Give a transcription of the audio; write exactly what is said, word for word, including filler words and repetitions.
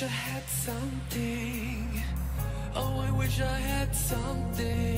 wish I had something. Oh, I wish I had something.